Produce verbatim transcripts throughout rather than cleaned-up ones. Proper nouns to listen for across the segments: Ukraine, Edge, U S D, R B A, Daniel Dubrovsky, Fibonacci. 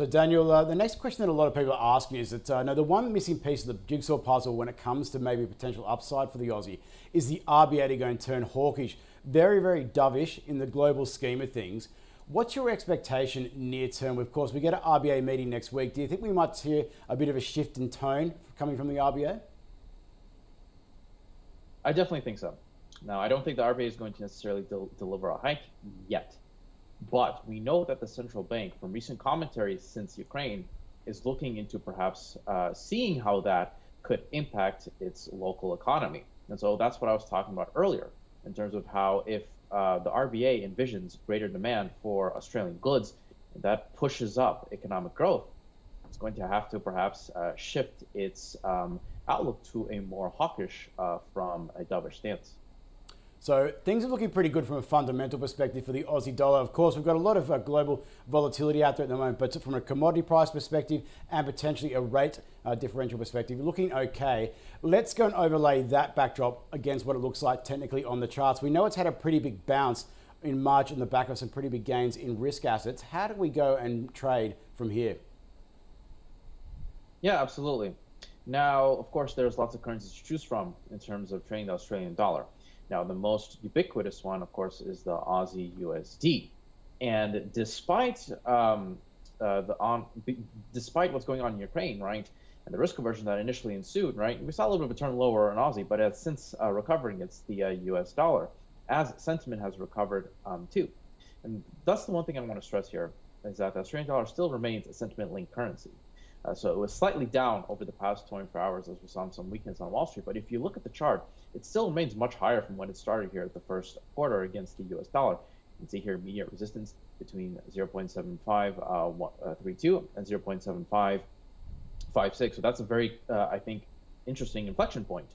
So Daniel, uh, the next question that a lot of people are asking is that uh, now the one missing piece of the jigsaw puzzle when it comes to maybe potential upside for the Aussie is the R B A to go and turn hawkish, very, very dovish in the global scheme of things. What's your expectation near term? Of course, we get an R B A meeting next week. Do you think we might hear a bit of a shift in tone coming from the R B A? I definitely think so. Now, I don't think the R B A is going to necessarily del deliver a hike yet. But we know that the central bank, from recent commentary since Ukraine, is looking into perhaps uh, seeing how that could impact its local economy. And so that's what I was talking about earlier, in terms of how if uh, the R B A envisions greater demand for Australian goods, that pushes up economic growth, it's going to have to perhaps uh, shift its um, outlook to a more hawkish uh, from a dovish stance. So things are looking pretty good from a fundamental perspective for the Aussie dollar. Of course, we've got a lot of uh, global volatility out there at the moment, but from a commodity price perspective and potentially a rate uh, differential perspective, looking okay. Let's go and overlay that backdrop against what it looks like technically on the charts. We know it's had a pretty big bounce in March on the back of some pretty big gains in risk assets. How do we go and trade from here? Yeah, absolutely. Now, of course, there's lots of currencies to choose from in terms of trading the Australian dollar. Now, the most ubiquitous one, of course, is the Aussie U S D. And despite um, uh, the on, b despite what's going on in Ukraine, right, and the risk aversion that initially ensued, right, we saw a little bit of a turn lower in Aussie, but it's since uh, recovering, it's the uh, U S dollar, as sentiment has recovered um, too. And that's the one thing I want to stress here, is that the Australian dollar still remains a sentiment-linked currency. Uh, so it was slightly down over the past twenty-four hours as we saw some weakness on Wall Street. But if you look at the chart, it still remains much higher from when it started here at the first quarter against the U S dollar. You can see here immediate resistance between zero point seven five three two and zero point seven five five six. So that's a very, uh, I think, interesting inflection point.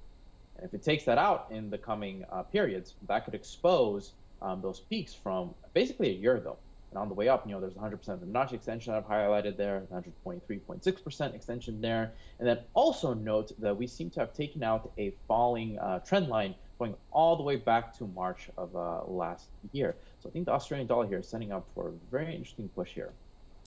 And if it takes that out in the coming uh, periods, that could expose um, those peaks from basically a year ago. And on the way up, you know, there's one hundred percent of the Fibonacci extension I've highlighted there, one hundred twenty-three point six percent extension there. And then also note that we seem to have taken out a falling uh, trend line going all the way back to March of uh, last year. So I think the Australian dollar here is setting up for a very interesting push here.